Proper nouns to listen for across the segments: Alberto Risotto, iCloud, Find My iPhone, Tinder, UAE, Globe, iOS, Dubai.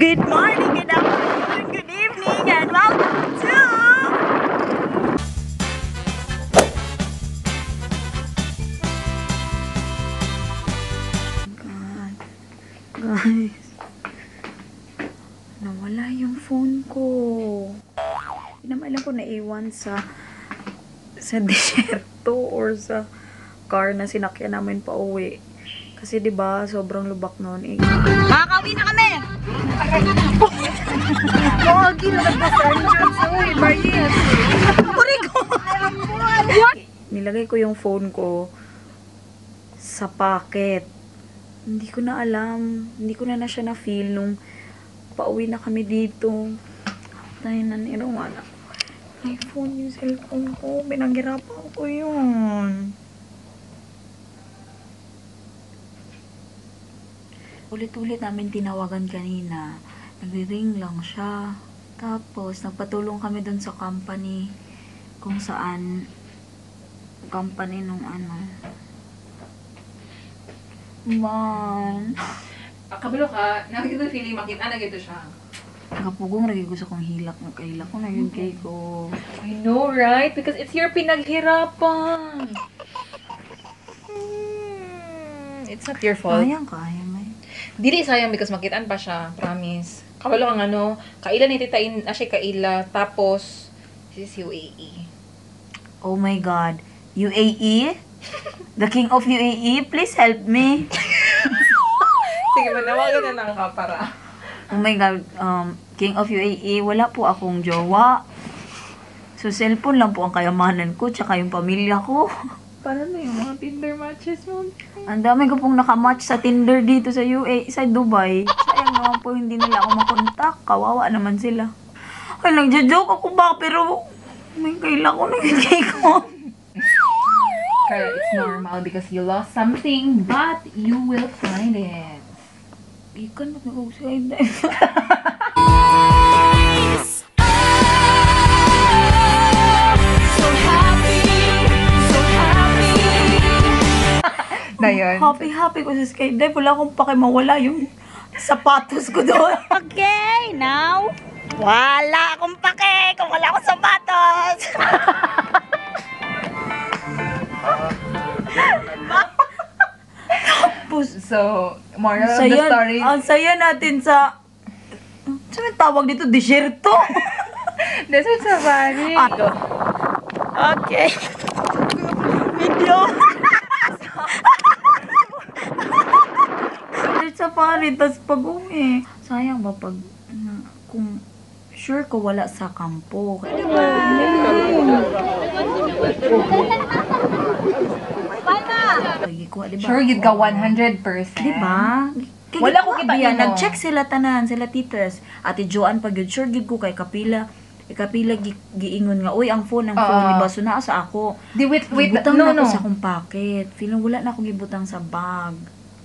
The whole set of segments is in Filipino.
Good morning, good afternoon, good evening, and welcome to God. Guys, nawala yung phone ko. Hindi naman alam ko naiwan sa disyerto or sa car na sinakyan namin pa uwi. Kasi diba, sobrang lubak noon eh. Makakauwi na kami! Pogi na nagpa-turn jobs sa uwi, Marias! Puri ko! Nilagay ko yung phone ko sa pocket. Hindi ko na alam. Hindi ko na siya na-feel nung pauwi na kami dito. Tayo na nirungan ako. iPhone, yung cellphone ko. Binanggirapan ko yun. Ulit-ulit namin tinawagan kanina. Nagri-ring lang siya. Tapos, nagpatulong kami dun sa company kung saan company nung ano. Man. Kabalo ka, nakikita feeling makita na gito siya. Nakapugong lagi gusto kong hilak. Nagkahilak ko na yun kay ko. I know, right? Because it's your pinaghirapan. It's not your fault. Kaya. Dili sayang because makitaan pa siya, promise. Kabalo ang ano, kaila nititain, asya kaila, tapos, this is UAE. Oh my God. UAE? The king of UAE? Please help me. Sige, manawagan na lang ka para. Oh my God, king of UAE, wala po akong jowa. So, cellphone lang po ang kayamanan ko, tsaka yung pamilya ko. Paano na yung mga Tinder matches mo? Ang dami ko pong nakamatch sa Tinder dito sa UAE, sa Dubai. Sayang naman po, hindi nila ako makontak. Kawawa naman sila. Ay, nagja-joke ako ba? Pero may kailangan ko nagigay ko. Kaya it's normal because you lost something, but you will find it. Ikan, ba't nag-usay na yun? Happy-happy ko sa skydive. Wala akong pakimawala yung sapatos ko doon. Okay, now, wala akong pake kung wala akong sapatos. Tapos, so, moral of the story. Ang saya natin sa, saan tawag dito? Disyerto. Desa sa bari. Okay. Video. Safari, tas pag-uwi. Sayang ba pag, kung sure ko wala sa kampo. Bye! Bye! Sure, you'd go 100%. Diba? Wala ko kibiyan. Nag-check sila tanan, sila titas. Ate Joan pag yun, sure yun ko kay kapila. Kapila giingon nga, uy, ang phone, diba? So naa sa ako. Gibutang na ako sa akong pocket. Feeling wala na ako gibutang sa bag.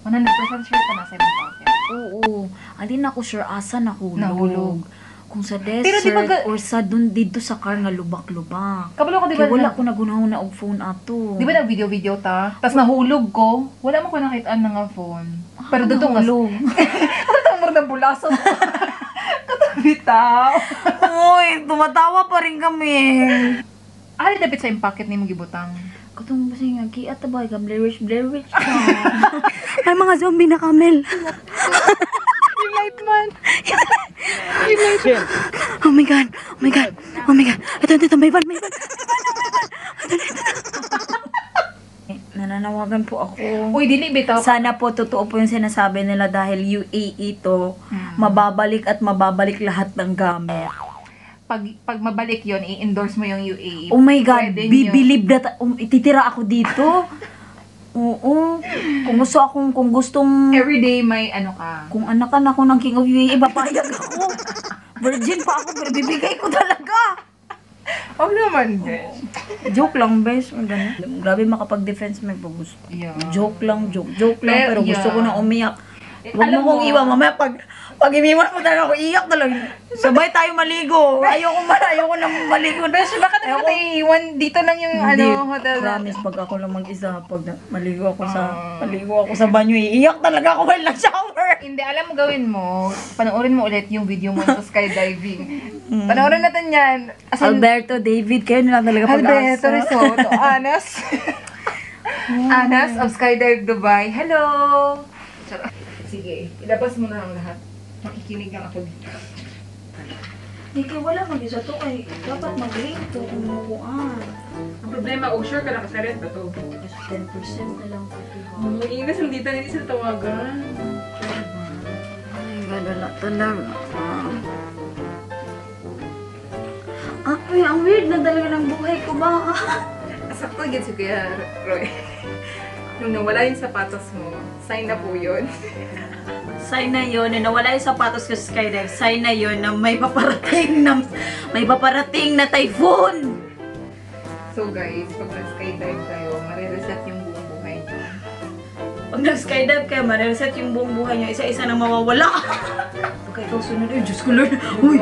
100% sure ka na sa ibang pocket. Oo. Hindi na ako sure asa nahulog. Kung sa desert diba, or sa dun dito sa car nga lubak-lubak. Kabalo ko diba? Kaya wala ko nagunaw na og phone ato. Diba na video-video ta? Tapos nahulog ko. Wala mo ko nakitaan na nga phone. Pero doon nahulog. Katang mo ng bulaso. Katang bitaw. Uy, tumatawa pa rin kami. Ari dapat sa impacket ni mong gibutang. Katong ba siya nga, kiat na ba? Blair Witch ka. Ay, mga zombie na camel. Yung light man. Yung light man. Oh my God. Ito, may van. Nananawagan po ako. Uy, dili bitaw. Sana po, totoo po yung sinasabi nila dahil UAE to, mababalik lahat ng gamit. Pag mabalik yon, i-endorse mo yung UAE. Oh my God, bibilib na ititira ako dito. Oo. Kung gustong... Everyday may ano ka. Kung anak ka na ako ng King of UAE, papayag ako. Virgin pa ako, pero bibigay ko talaga. Huwag naman, besh. Joke lang, besh. Grabe makapag-defense, may gusto. Yeah. Joke lang, pero gusto ko na umiyak. Huwag mo kong iwa mamaya pag Pag imiwan mo talaga ako, iiyak talaga. Sabay tayo maligo. Ayoko na maligo. Bes, baka naman tayo iiwan. Dito lang yung hotel. Promise, pag ako lang mag-isa, pag maligo ako sa banyo, iiyak talaga ako while nag-shower. Hindi, alam mo gawin mo, panoorin mo ulit yung video mo sa skydiving. Panoorin natin yan. Alberto, David, kayo na lang talaga pag-asa. Alberto Risotto, Anas. Anas of Skydive Dubai. Hello! Sige, ilabas mo na ang lahat. Makikinig lang ako dito. Hindi, wala mag-isa to. Ay, dapat mag-link to. Ang problema, sure ka nakasaret ba to? 10% na lang po. Mag-iigas ang dito, hindi sila tawagan. Ay, gano'n talaga. Ang weird na talaga ng buhay ko ba? Sakto yun si Kuya Roy. Nung nawala yung sapatos mo, sign na po yun. Sign na yun, na nawala yung sapatos ko sa skydive, sign na yun na may paparating na typhoon! So guys, pag nag-skydive kayo, marireset yung buong buhay nyo. Pag nag-skydive kayo, marireset yung buong buhay nyo, isa-isa na mawawala! Okay, ikaw sunod, ay Diyos ko Lord! Uy,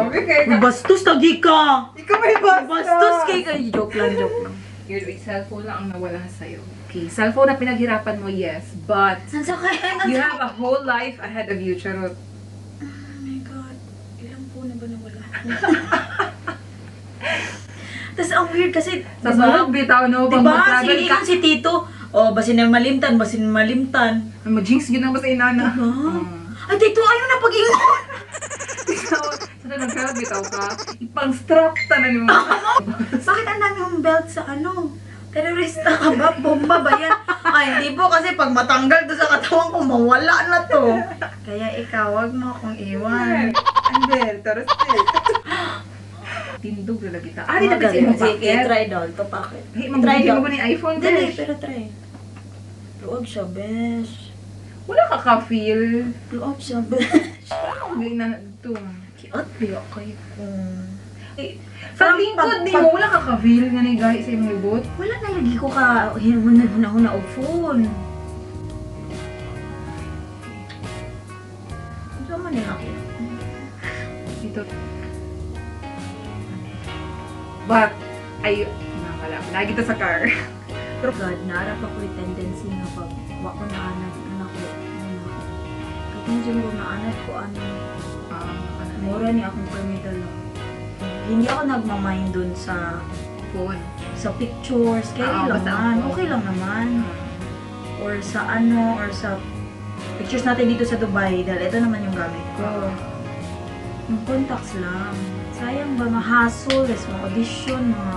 may bastos tagi ka! Ikaw may bastos! Bastos kayo! Joke lang. Your cellphone lang ang nawala sa'yo. Okay, cellphone na pinaghirapan mo, yes, but you have a whole life ahead of you, charot. Oh my God, ilang po na ba nawala ako? Tapos ang weird kasi, sa sunod, bitaw na upang mag-travel ka. Diba, si Tito, oh, basin na malimtan. Mag-jinx, yun ang basta inana. Ay, Tito, ayaw na pag-ingon! Sana nagkaroon, bitaw ka, ipang-strap tanan mo. Sakit ang dami yung belt sa ano? Terorista ka ba? Bomba ba yan? Ay, hindi po kasi pag matanggal to sa katawan ko, mawala na to. Kaya ikaw, wag mo akong iwan. Ander, terorista. Tindog na lagi ta. Hindi na ba siya paket? Try doll, to paket. Hey, mag-video mo ba ni iPhone, besh? Hindi, pero try. Luog siya, besh. Wala ka ka-feel. Luog siya, besh. Parang huwag na ito. Kiot, biyo kayo. Sa lingkod din mo, wala ka ka-feel nga na guys sa imong ibot? Wala na lagi ko ka hinahuna-huna o phone. Ito man eh ako. Dito. But, ay, nakala. Lagi ito sa car. Pero God, naarap ako yung tendency na pag wako na anak ko. Katingin mo na anak ko, ano? Mura niya akong permital na. Hindi ako nagmamind dun sa phone, sa pictures, kaya lang okay lang naman. Or sa ano, or sa pictures natin dito sa Dubai, dahil ito naman yung gamit ko. Yung contacts lang. Sayang ba, mahasol, mga audition, mga...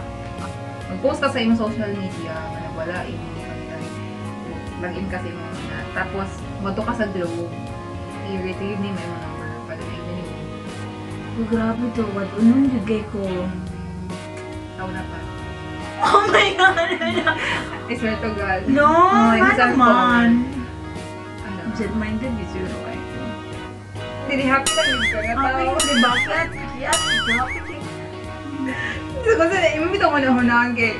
Mag-post ka sa iyong social media, manawala, login ka sa iyong mga. Tapos, mato ka sa Globe, i-retrieve ni may mga. Oh, grabe to. What unong bigay ko? Tao na pa. Oh my God! I swear to God. No! Ano naman? I'm jet-minded with your iPhone. Hindi happy na yun ka. Happy ko si Bakit. Yes, happy. Kasi imamito ko na hunaan kay...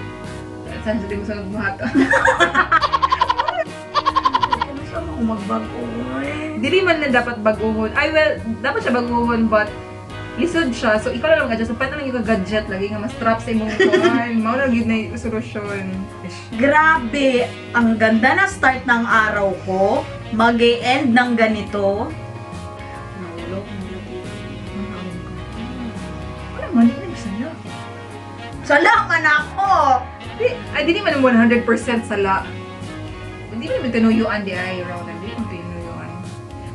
Saan sa tingin sa nagbuhat? Ano siya ako magbaguhon? Dili man na dapat baguhon. Ay well, dapat siya baguhon but... Lisod siya, so ikaw lang mag-adjust. So, paano lang yung gadget? Lagi nga ma-strap sa imong kuhan. Maunagid na yung solusyon. Grabe! Ang ganda na start ng araw ko. Mag-e-end ng ganito. Naulog. Wala man, hindi sala. Sala man ako! Ay, di naman 100% sala. Hindi naman tinuyuan di ay around. Hindi naman tinuyuan.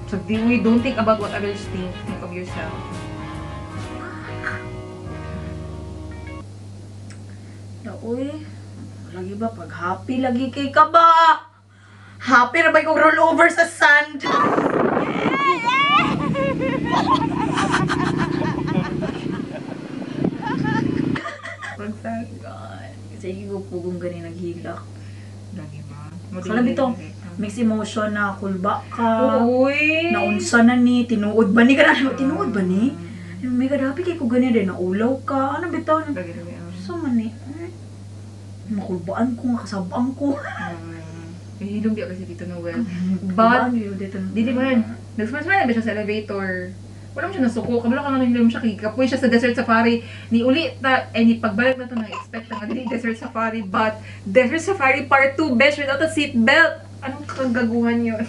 So, we don't think about what others think. Think of yourself. Uy, lagi ba pag happy lagi kay ka ba? Happy na ba yung rollover sa sand? God. Kasi ko pugong ganyan naghilak. Lagi ba? Kala dito, mix emotion na kulba ka. Uy! Naunsa na ni, tinuod ba ni ka na? Tinuod ba ni? May happy kay ko ganyan din, naulaw ka. Ano bitaw? So man eh. Makulbaan ko, makasabaan ko. May hilong di ako kasi dito na well. But, di ba yun? Nagsumasama na ba siya sa elevator? wala mo siya nasuko, kamala ka na nagilom siya, kikapoy siya sa desert safari, ni ulit na, eh, ni pagbalik na ito, na-expect na nga, desert safari, but, desert safari part 2, besh, without a seatbelt! Anong kagaguhan yun?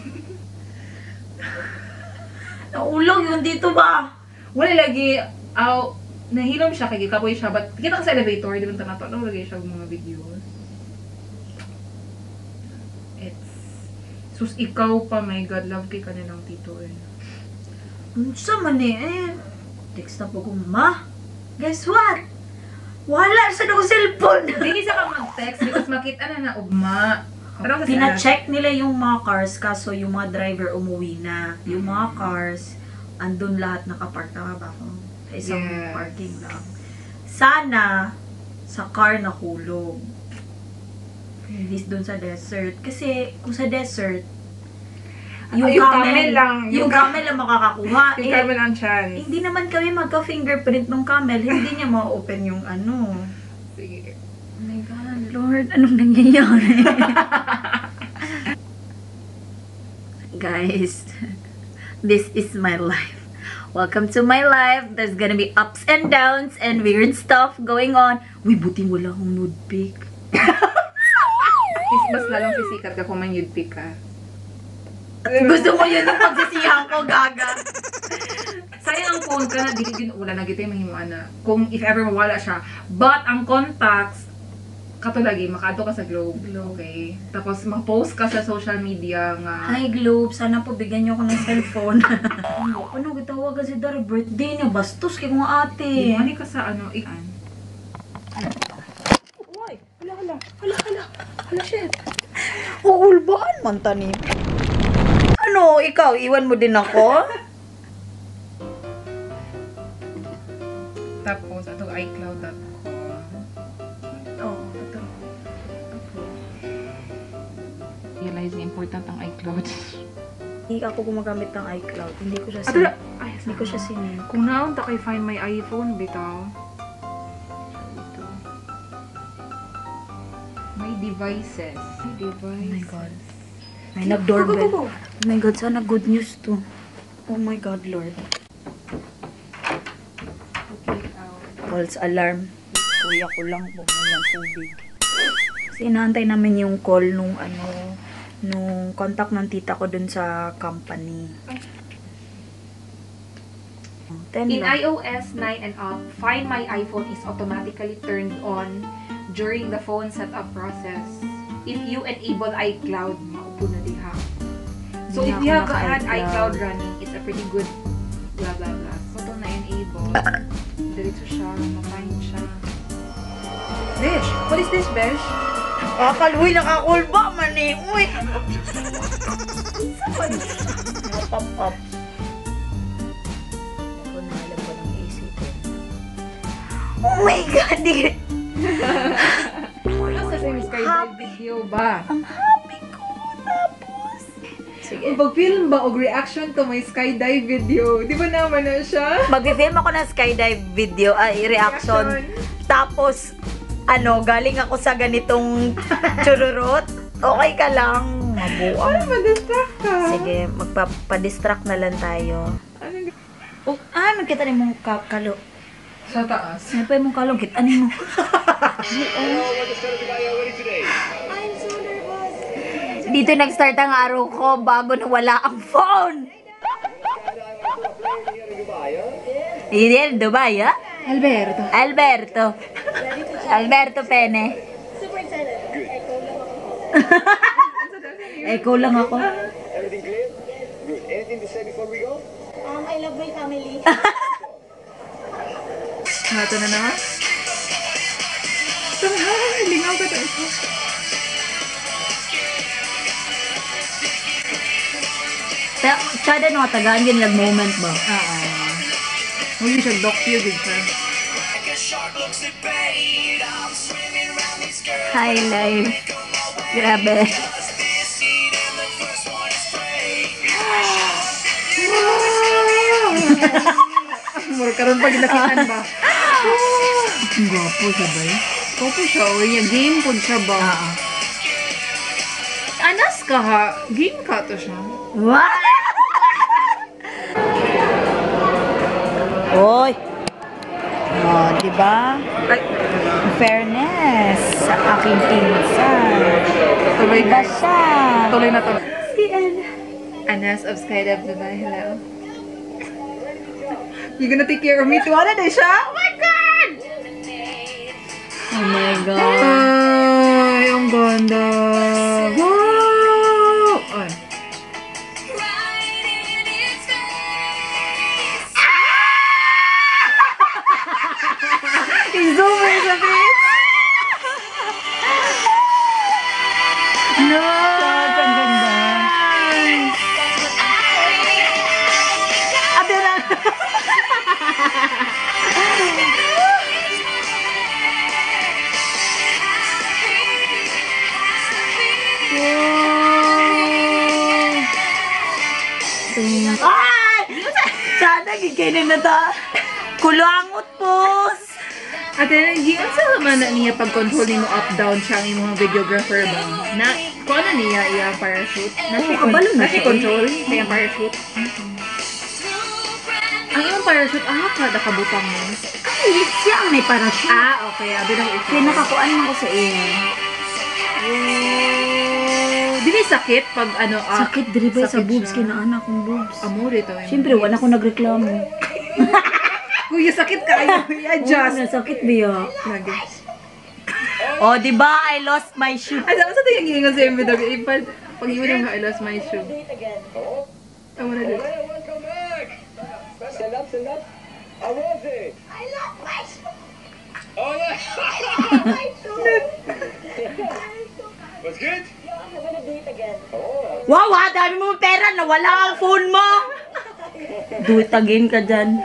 Naulog yun dito ba? Wala lagi, aw, nahilom siya, kikapoy siya, but, kita ka sa elevator, di ba ito, anong lagay siya mga videos? It's, sus, ikaw pa, my God, love kay kanilang tito, eh. Unsa man eh. Text na po ko, ma. Guess what? Wala sa nung cellphone. Hindi sa ka mag-text because makita na na, ma. Pina-check nila yung mga cars kaso yung mga driver umuwi na. Yung mga cars, andun lahat nakapark na ba? Isang parking lang. Sana, sa car nakulog. Hindi dun sa desert. Kasi, kung sa desert, Yung camel lang makakakuha. Yung camel lang chance. Hindi naman kami magka-fingerprint ng camel. Hindi niya ma-open yung ano. Sige. Oh my God, Lord. Anong nangyayari? Guys, this is my life. Welcome to my life. There's gonna be ups and downs and weird stuff going on. Uy, buti wala akong nude pic. Mas lalang sisikat ka kung may nude pic ka. Gusto mo yun yung pagsisiyahan ko, gaga. Sayang ang phone ka na, di ka ginuulan na gito yung mahimuan na. Kung if ever mawala siya. But ang contacts, katulagi, makaadto ka sa Globe. Okay. Tapos mag-post ka sa social media nga. Hi Globe, sana po bigyan niyo ako ng cellphone. Ano, gitawa kasi dari birthday niya. Bastos kay kong ate. Dimani ka sa ano, ikan. Uy, hala, shit. Uulbaan man tanim. Ano, ikaw, iwan mo din ako? Tapos, ato iCloud ako. Oo, ato. Realize na important ang iCloud. Hindi ako gumagamit ng iCloud. Hindi ko siya sinin. Hindi ko siya sinin. Kung naon ta kay Find My iPhone, bitaw. Ito. My devices. Oh my God. Ay, nag-doorbell. Oh my God, sana good news to. Oh my God, Lord. False alarm. Kuya ko lang po ng tubig. Kasi inaantay namin yung call nung ano, nung contact ng tita ko dun sa company. In iOS 9 and up, Find My iPhone is automatically turned on during the phone setup process. If you enable iCloud, maupo na diha. So if you have had iCloud running, it's a pretty good blah blah blah. So ito na-enable. Diretso siya, ma-find siya. Besh! What is this, Besh? Kakal, uy, nakakulba man eh! Uy! Saan? Nakapap-up. Ako na alam ko ng isipin. Oh my God! Happy ba? Ang happy ko! Tapos! Mag-film ba o reaction to my skydive video? Di ba naman na siya? Mag-film ako ng skydive video, reaction. Tapos, ano, galing ako sa ganitong chururot. Okay ka lang. Mabuang. Para madistract ka. Sige, magpapadistract na lang tayo. Oh, magkita rin mong kakalo. Sa taas. Ano pa yung mong kalugit? Ano mo? I'm so nervous. Dito nag-start ang araw ko bago nawala ang phone. Here in Dubai, ha? Alberto Pene. Superintendent. Echo lang ako. Everything clear? Good. Anything to say before we go? I love my family. Ito na naman. Lingaw ka dito. Tsada na katagaan yun lang moment ba? Oo. Huwag yung siya docu yun siya. Hi life. Grabe. Mura karoon pag nakitan ba? Ang gwapo siya ba eh? Gwapo siya o niya. Game po siya ba? Anas ka ha? Game ka to siya? What? Uy! Oh, diba? Fairness sa aking pinsan. Tuloy ba siya? Tuloy na tuloy. Si Anna. Anas of Skydive Dubai, hello. You gonna take care of me too, Anna, Desha? Oh my God! Oh my God. Ay, ang ganda. Wow! Ay. He's over in the face. No! Sana gigilin na ta. Kulangot po. Ate, hindi ang salaman na niya pag-controlling mo up-down siya ang mga videographer ba? Na, kung ano niya yung parachute? Nasi-control sa yung parachute? Ang yung parachute, kada kabutang mo. Ay, siya ang may parachute. Ah, okay. Kaya nakakuan mo ko sa iyo. Dili sakit pag ano sakit dili ba sa boobs kay na anak kong boobs. Amo dito. Syempre wala ko nagreklamo. Kuya sakit kayo. I-adjust. Sakit biya. Oh, di ba I lost my shoe. Ay, sa tingin ng ingon sa MB dapat pag iyon I lost my shoe. Amo na dito. Stand up. I was it. I lost my shoe. Oh, my shoe. What's good? Wow, dami mong pera. Nawala ang phone mo. Do it again ka dyan.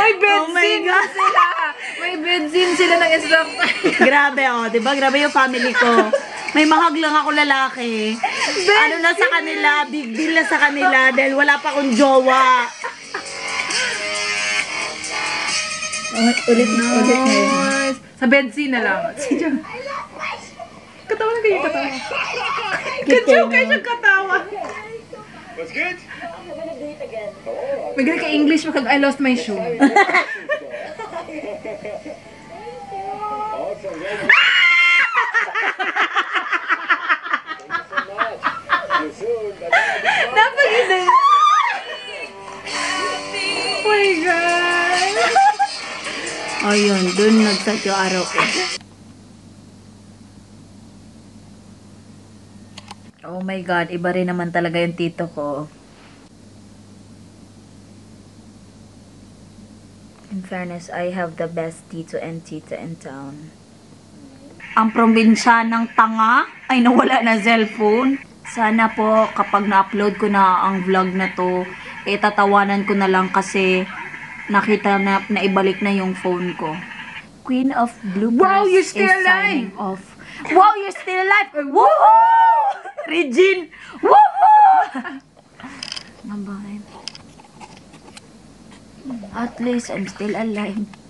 May benzin sila. May benzin sila ng instructor. Grabe, oh. Diba? Grabe yung family ko. May mahaglang ako lalaki. Ano na sa kanila? Big deal na sa kanila dahil wala pa akong jowa. Ulit nice. Sa bensin na lang. Katawa na kayo, katawa. Katsyo kayo siya katawa. What's good? Maganda ka English makag I lost my shoe. Napaganda yun. Oh my God. Ayun, dun nag-start yung araw ko. Oh my God, iba rin naman talaga yung tito ko. In fairness, I have the best tito and tita in town. Ang probinsya ng tanga ay nawala na cellphone. Sana po kapag na-upload ko na ang vlog na to, tatawanan ko na lang kasi nakita na naibalik na yung phone ko. Queen of Blueberry. Wow, you're still alive. Wow, you're still alive. Woohoo! Regine. Woohoo! At least I'm still alive.